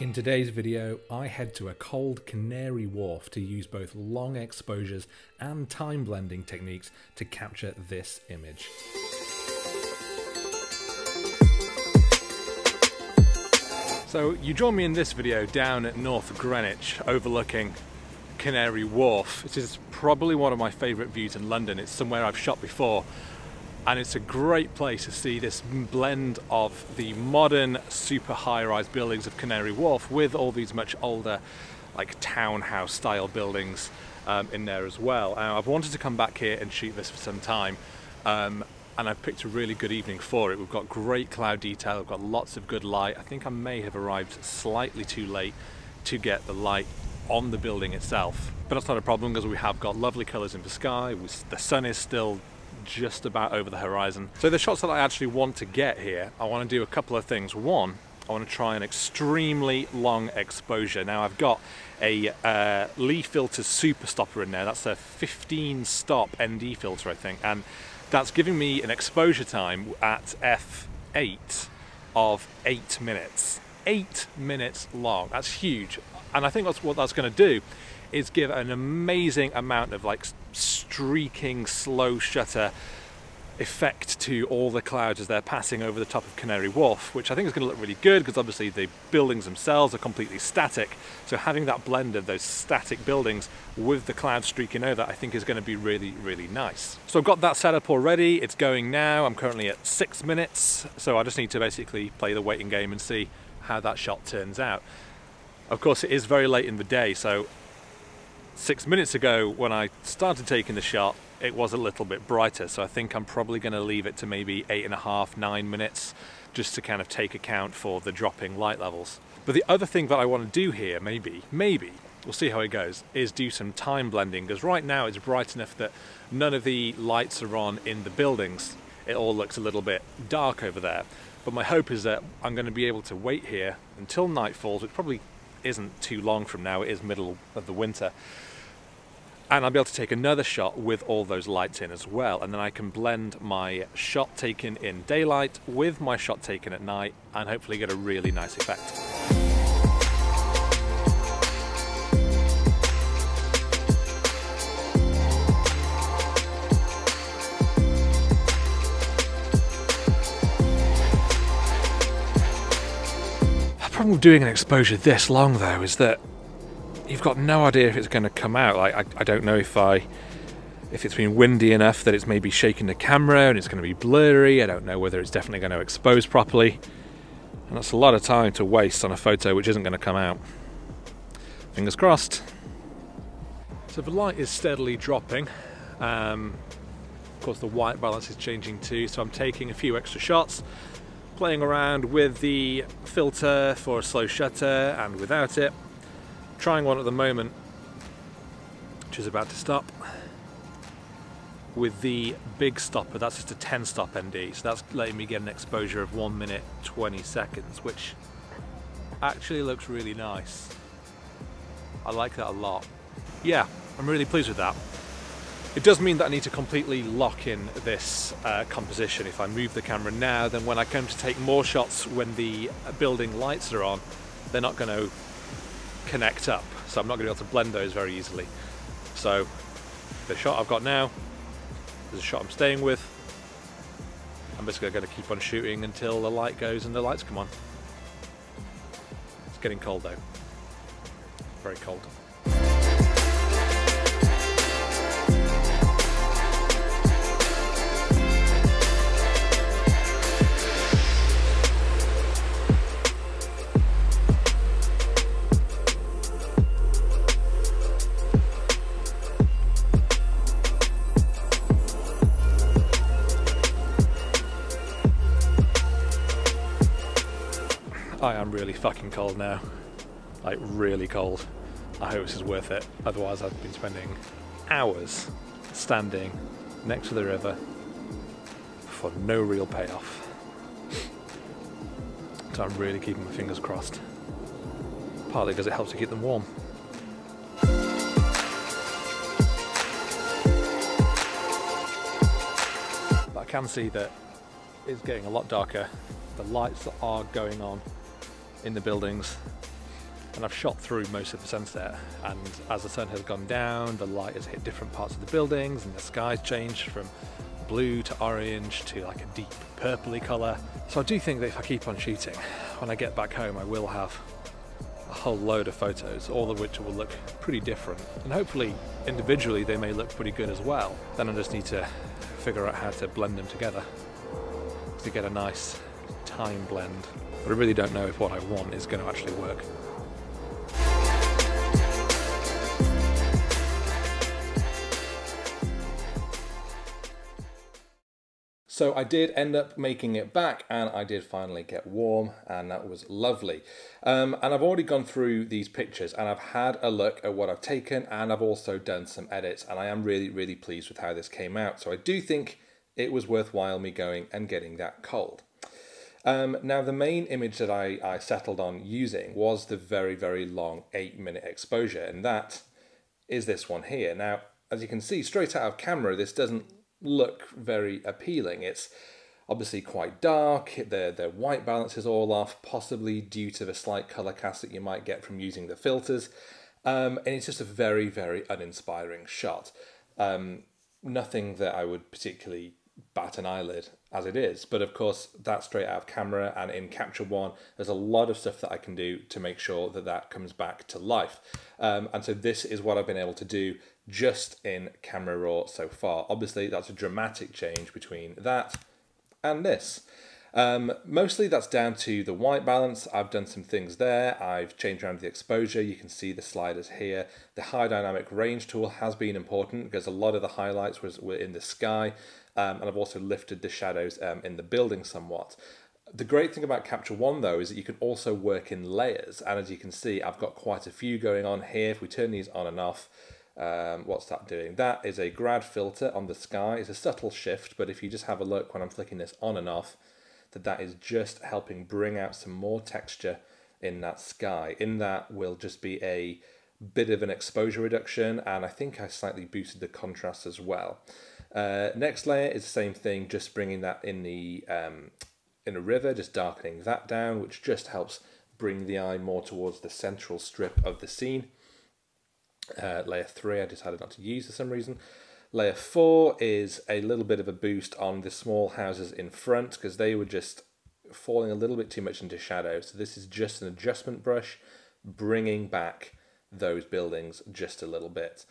In today's video, I head to a cold Canary Wharf to use both long exposures and time blending techniques to capture this image. So you join me in this video down at North Greenwich overlooking Canary Wharf. This is probably one of my favourite views in London. It's somewhere I've shot before. And it's a great place to see this blend of the modern super high-rise buildings of Canary Wharf with all these much older like townhouse style buildings in there as well. Now, I've wanted to come back here and shoot this for some time and I've picked a really good evening for it. We've got great cloud detail, we've got lots of good light. I think I may have arrived slightly too late to get the light on the building itself. But that's not a problem because we have got lovely colours in the sky, the sun is still just about over the horizon. So the shots that I actually want to get here, I want to do a couple of things. One, I want to try an extremely long exposure. Now I've got a Lee Filters Super Stopper in there. That's a 15 stop ND filter, I think. And that's giving me an exposure time at f8 of 8 minutes. 8 minutes long. That's huge. And I think that's what that's going to do is give an amazing amount of like streaking slow shutter effect to all the clouds as they're passing over the top of Canary Wharf, which I think is going to look really good because obviously the buildings themselves are completely static, so having that blend of those static buildings with the clouds streaking over I think is going to be really nice. So I've got that set up already, it's going now, I'm currently at 6 minutes, so I just need to basically play the waiting game and see how that shot turns out. Of course it is very late in the day, so 6 minutes ago when I started taking the shot it was a little bit brighter, so I think I'm probably going to leave it to maybe 8.5–9 minutes just to kind of take account for the dropping light levels. But the other thing that I want to do here, maybe we'll see how it goes, is do some time blending, because right now it's bright enough that none of the lights are on in the buildings, it all looks a little bit dark over there. But my hope is that I'm going to be able to wait here until night falls, which probably isn't too long from now, it is middle of the winter, and I'll be able to take another shot with all those lights in as well, and then I can blend my shot taken in daylight with my shot taken at night and hopefully get a really nice effect. The problem with doing an exposure this long though is that you've got no idea if it's going to come out. Like I don't know if it's been windy enough that it's maybe shaking the camera and it's going to be blurry. I don't know whether it's definitely going to expose properly, and that's a lot of time to waste on a photo which isn't going to come out. Fingers crossed. So the light is steadily dropping, of course the white balance is changing too, so I'm taking a few extra shots, playing around with the filter for a slow shutter and without it. Trying one at the moment, which is about to stop, with the Big Stopper. That's just a 10 stop ND, so that's letting me get an exposure of 1 minute 20 seconds, which actually looks really nice. I like that a lot. Yeah, I'm really pleased with that. It does mean that I need to completely lock in this composition. If I move the camera now, then when I come to take more shots when the building lights are on, they're not going to connect up. So I'm not going to be able to blend those very easily. So the shot I've got now is the shot I'm staying with. I'm basically going to keep on shooting until the light goes and the lights come on. It's getting cold though. Very cold. I am really fucking cold now, like really cold. I hope this is worth it, otherwise I've been spending hours standing next to the river for no real payoff. So I'm really keeping my fingers crossed, partly because it helps to keep them warm. But I can see that it's getting a lot darker, the lights that are going on in the buildings and I've shot through most of the sunset, and as the sun has gone down, the light has hit different parts of the buildings and the sky's changed from blue to orange to like a deep purpley colour. So I do think that if I keep on shooting, when I get back home I will have a whole load of photos, all of which will look pretty different, and hopefully individually they may look pretty good as well. Then I just need to figure out how to blend them together to get a nice time blend. But I really don't know if what I want is going to actually work. So I did end up making it back, and I did finally get warm, and that was lovely. And I've already gone through these pictures and I've had a look at what I've taken, and I've also done some edits, and I am really, really pleased with how this came out. So I do think it was worthwhile me going and getting that cold. Now the main image that I settled on using was the very, very long 8-minute exposure, and that is this one here. Now, as you can see, straight out of camera, this doesn't look very appealing. It's obviously quite dark, the white balance is all off, possibly due to the slight colour cast that you might get from using the filters, and it's just a very, very uninspiring shot. Nothing that I would particularly bat an eyelid as it is, but of course that's straight out of camera, and in Capture One there's a lot of stuff that I can do to make sure that that comes back to life, and so this is what I've been able to do just in Camera Raw so far. Obviously that's a dramatic change between that and this. Mostly that's down to the white balance. I've done some things there. I've changed around the exposure. You can see the sliders here. The high dynamic range tool has been important because a lot of the highlights were in the sky, and I've also lifted the shadows in the building somewhat. The great thing about Capture One though is that you can also work in layers, and as you can see I've got quite a few going on here. If we turn these on and off, what's that doing? That is a grad filter on the sky. It's a subtle shift, but if you just have a look when I'm flicking this on and off, that is just helping bring out some more texture in that sky. In that will just be a bit of an exposure reduction, and I think I slightly boosted the contrast as well. Next layer is the same thing, just bringing that in the in a river, just darkening that down, which just helps bring the eye more towards the central strip of the scene. Layer 3 I decided not to use for some reason. Layer 4 is a little bit of a boost on the small houses in front because they were just falling a little bit too much into shadow. So this is just an adjustment brush, bringing back those buildings just a little bit.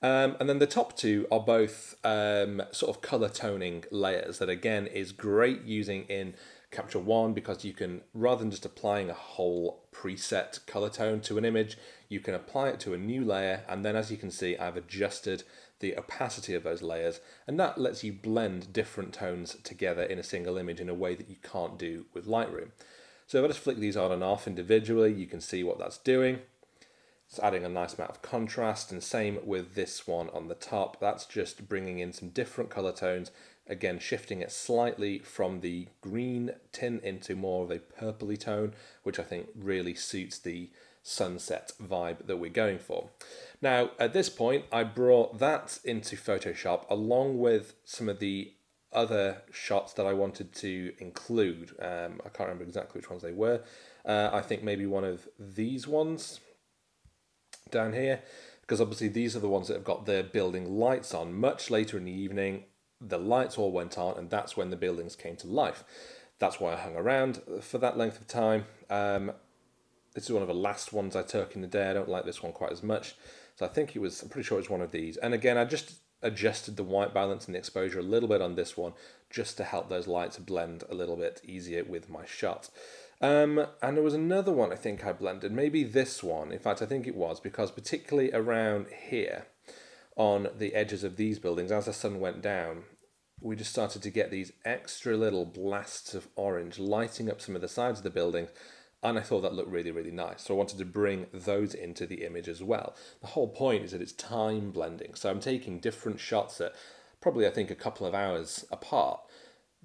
And then the top two are both sort of color toning layers that again is great using in Capture One because you can, rather than just applying a whole preset color tone to an image, you can apply it to a new layer, and then as you can see I've adjusted the opacity of those layers, and that lets you blend different tones together in a single image in a way that you can't do with Lightroom. So if I just flick these on and off individually, you can see what that's doing. It's adding a nice amount of contrast, and same with this one on the top. That's just bringing in some different color tones, again shifting it slightly from the green tint into more of a purpley tone, which I think really suits the sunset vibe that we're going for. Now at this point I brought that into Photoshop along with some of the other shots that I wanted to include. I can't remember exactly which ones they were. I think maybe one of these ones down here, because obviously these are the ones that have got their building lights on. Much later in the evening the lights all went on, and that's when the buildings came to life. That's why I hung around for that length of time. This is one of the last ones I took in the day. I don't like this one quite as much. So I think it was, I'm pretty sure it was one of these. And again, I just adjusted the white balance and the exposure a little bit on this one just to help those lights blend a little bit easier with my shot. And there was another one I think I blended, maybe this one. In fact, I think it was, because particularly around here on the edges of these buildings, as the sun went down, we just started to get these extra little blasts of orange lighting up some of the sides of the buildings. And I thought that looked really, really nice. So I wanted to bring those into the image as well. The whole point is that it's time blending. So I'm taking different shots at probably, I think, a couple of hours apart.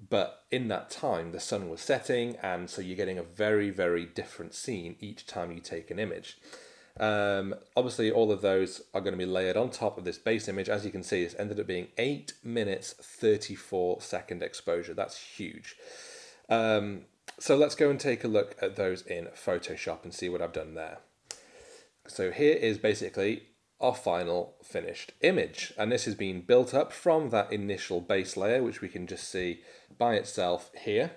But in that time, the sun was setting. And so you're getting a very, very different scene each time you take an image. Obviously, all of those are going to be layered on top of this base image. As you can see, it's ended up being 8 minutes, 34 second exposure. That's huge. So let's go and take a look at those in Photoshop and see what I've done there. So here is basically our final finished image. And this has been built up from that initial base layer, which we can just see by itself here.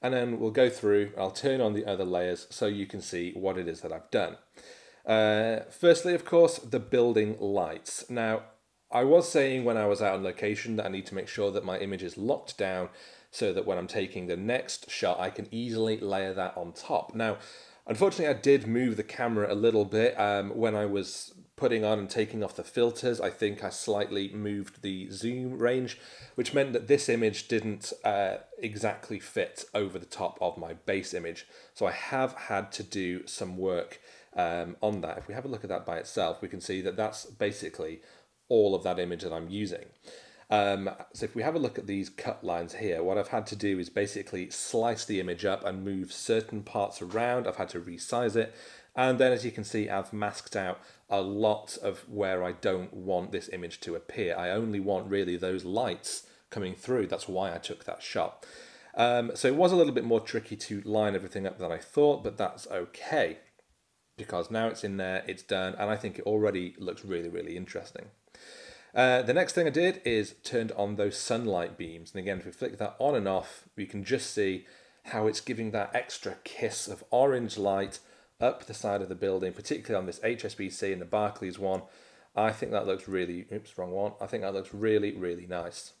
And then we'll go through, I'll turn on the other layers so you can see what it is that I've done. Firstly, of course, the building lights. Now, I was saying when I was out on location that I need to make sure that my image is locked down so that when I'm taking the next shot, I can easily layer that on top. Now, unfortunately, I did move the camera a little bit when I was putting on and taking off the filters. I think I slightly moved the zoom range, which meant that this image didn't exactly fit over the top of my base image. So I have had to do some work on that. If we have a look at that by itself, we can see that that's basically all of that image that I'm using. So if we have a look at these cut lines here, what I've had to do is basically slice the image up and move certain parts around. I've had to resize it. And then as you can see, I've masked out a lot of where I don't want this image to appear. I only want really those lights coming through. That's why I took that shot. So it was a little bit more tricky to line everything up than I thought, but that's okay, because now it's in there, it's done, and I think it already looks really, really interesting. The next thing I did is turned on those sunlight beams. And again, if we flick that on and off, we can just see how it's giving that extra kiss of orange light up the side of the building, particularly on this HSBC and the Barclays one. I think that looks really, oops, wrong one. I think that looks really, really nice.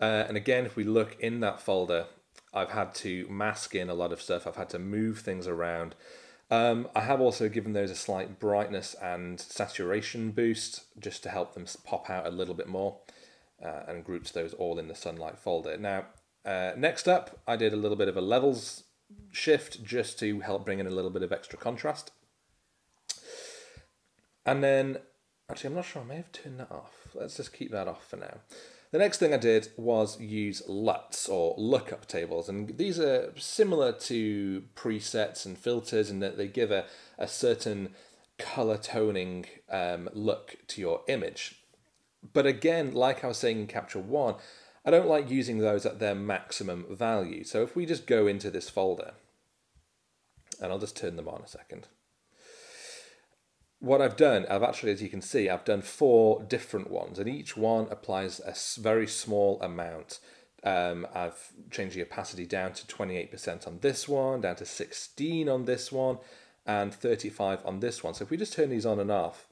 And again, if we look in that folder, I've had to mask in a lot of stuff. I've had to move things around. I have also given those a slight brightness and saturation boost just to help them pop out a little bit more, and grouped those all in the sunlight folder. Now, next up, I did a little bit of a levels shift just to help bring in a little bit of extra contrast. And then, actually, I'm not sure, I may have turned that off. Let's just keep that off for now. The next thing I did was use LUTs, or lookup tables, and these are similar to presets and filters in that they give a certain color toning look to your image. But again, like I was saying in Capture One, I don't like using those at their maximum value. So if we just go into this folder, and I'll just turn them on a second. What I've done, I've actually, as you can see, I've done 4 different ones, and each one applies a very small amount. I've changed the opacity down to 28% on this one, down to 16% on this one, and 35% on this one. So if we just turn these on and off,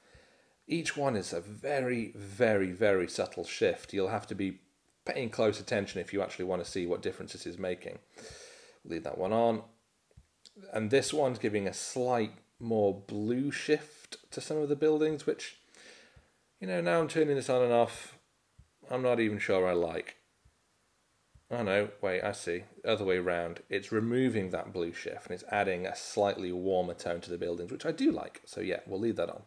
each one is a very, very, very subtle shift. You'll have to be paying close attention if you actually want to see what difference this is making. Leave that one on. And this one's giving a slight more blue shift to some of the buildings, which, you know, now I'm turning this on and off, I'm not even sure I like. Oh no, wait, I see, other way around. It's removing that blue shift and it's adding a slightly warmer tone to the buildings, which I do like. So yeah, we'll leave that on.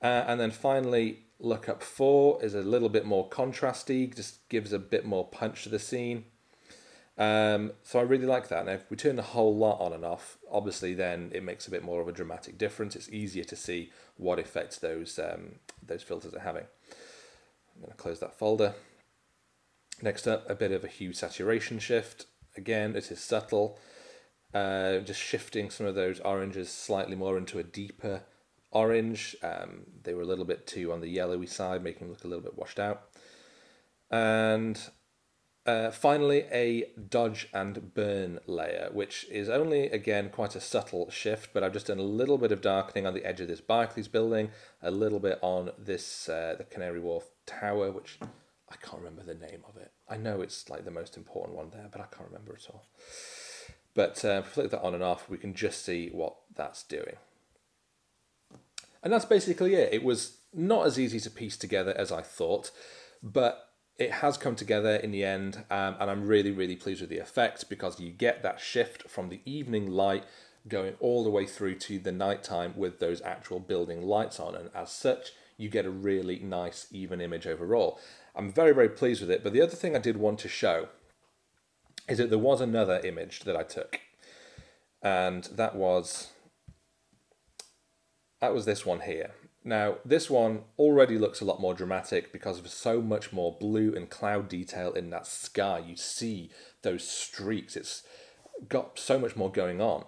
And then finally, lookup 4 is a little bit more contrasty, just gives a bit more punch to the scene. So I really like that. Now if we turn the whole lot on and off, obviously then it makes a bit more of a dramatic difference. It's easier to see what effects those filters are having. I'm going to close that folder. Next up, a bit of a hue saturation shift. Again, it is subtle, just shifting some of those oranges slightly more into a deeper orange. They were a little bit too on the yellowy side, making them look a little bit washed out. And finally, a dodge and burn layer, which is only, again, quite a subtle shift, but I've just done a little bit of darkening on the edge of this Barclays building, a little bit on this the Canary Wharf tower, which I can't remember the name of it. I know it's like the most important one there, but I can't remember at all. But if we flick that on and off, we can just see what that's doing. And that's basically it. It was not as easy to piece together as I thought, but it has come together in the end, and I'm really, really pleased with the effect, because you get that shift from the evening light going all the way through to the nighttime with those actual building lights on, and as such, you get a really nice even image overall. I'm very, very pleased with it, but the other thing I did want to show is that there was another image that I took, and that was this one here. Now, this one already looks a lot more dramatic because of so much more blue and cloud detail in that sky. You see those streaks. It's got so much more going on,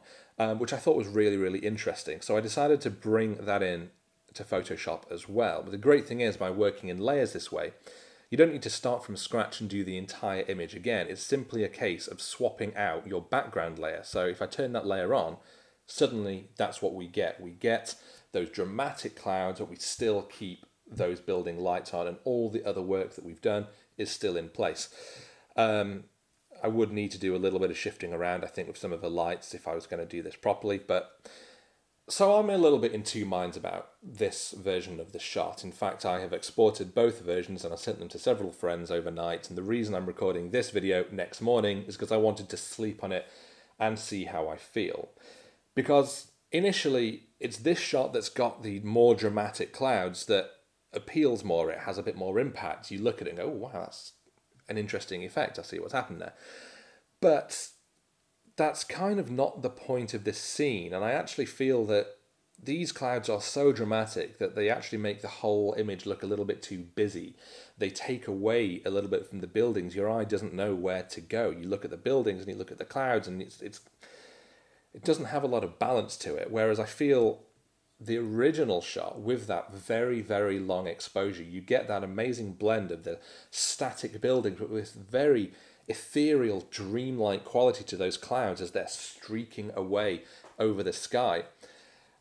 which I thought was really, really interesting. So I decided to bring that in to Photoshop as well. But the great thing is, by working in layers this way, you don't need to start from scratch and do the entire image again. It's simply a case of swapping out your background layer. So if I turn that layer on, suddenly that's what we get. We get those dramatic clouds, but we still keep those building lights on, and all the other work that we've done is still in place. I would need to do a little bit of shifting around, I think, with some of the lights if I was going to do this properly. But so I'm a little bit in two minds about this version of the shot. In fact, I have exported both versions and I sent them to several friends overnight. And the reason I'm recording this video next morning is because I wanted to sleep on it and see how I feel. Because initially, it's this shot that's got the more dramatic clouds that appeals more. It has a bit more impact. You look at it and go, oh, wow, that's an interesting effect. I see what's happened there. But that's kind of not the point of this scene, and I actually feel that these clouds are so dramatic that they actually make the whole image look a little bit too busy. They take away a little bit from the buildings. Your eye doesn't know where to go. You look at the buildings and you look at the clouds, and it doesn't have a lot of balance to it, whereas I feel the original shot with that very, very long exposure, you get that amazing blend of the static buildings but with very ethereal, dreamlike quality to those clouds as they're streaking away over the sky.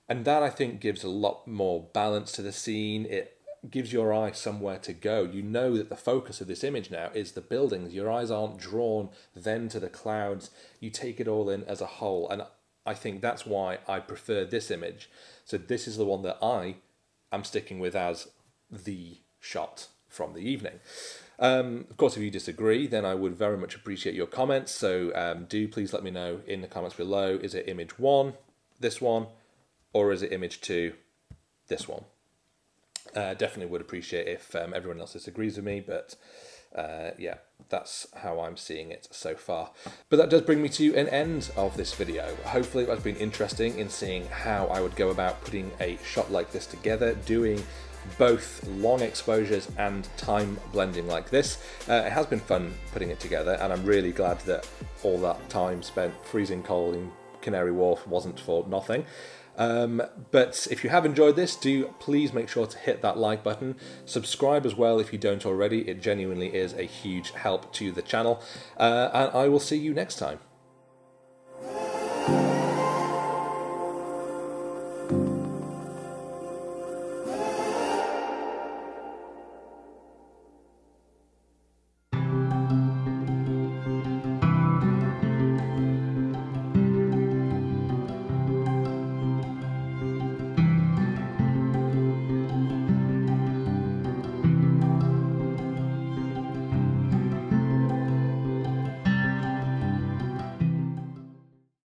And that, I think, gives a lot more balance to the scene. It gives your eye somewhere to go. You know that the focus of this image now is the buildings. Your eyes aren't drawn then to the clouds. You take it all in as a whole. And I think that's why I prefer this image. So this is the one that I am sticking with as the shot from the evening. Of course, if you disagree, then I would very much appreciate your comments. So do please let me know in the comments below. Is it image one, this one, or is it image two, this one? Definitely would appreciate if everyone else disagrees with me, but yeah, that's how I'm seeing it so far. But that does bring me to an end of this video. Hopefully it has been interesting in seeing how I would go about putting a shot like this together, doing both long exposures and time blending like this. It has been fun putting it together, and I'm really glad that all that time spent freezing cold in Canary Wharf wasn't for nothing. But if you have enjoyed this, do please make sure to hit that like button. Subscribe as well if you don't already. It genuinely is a huge help to the channel. And I will see you next time.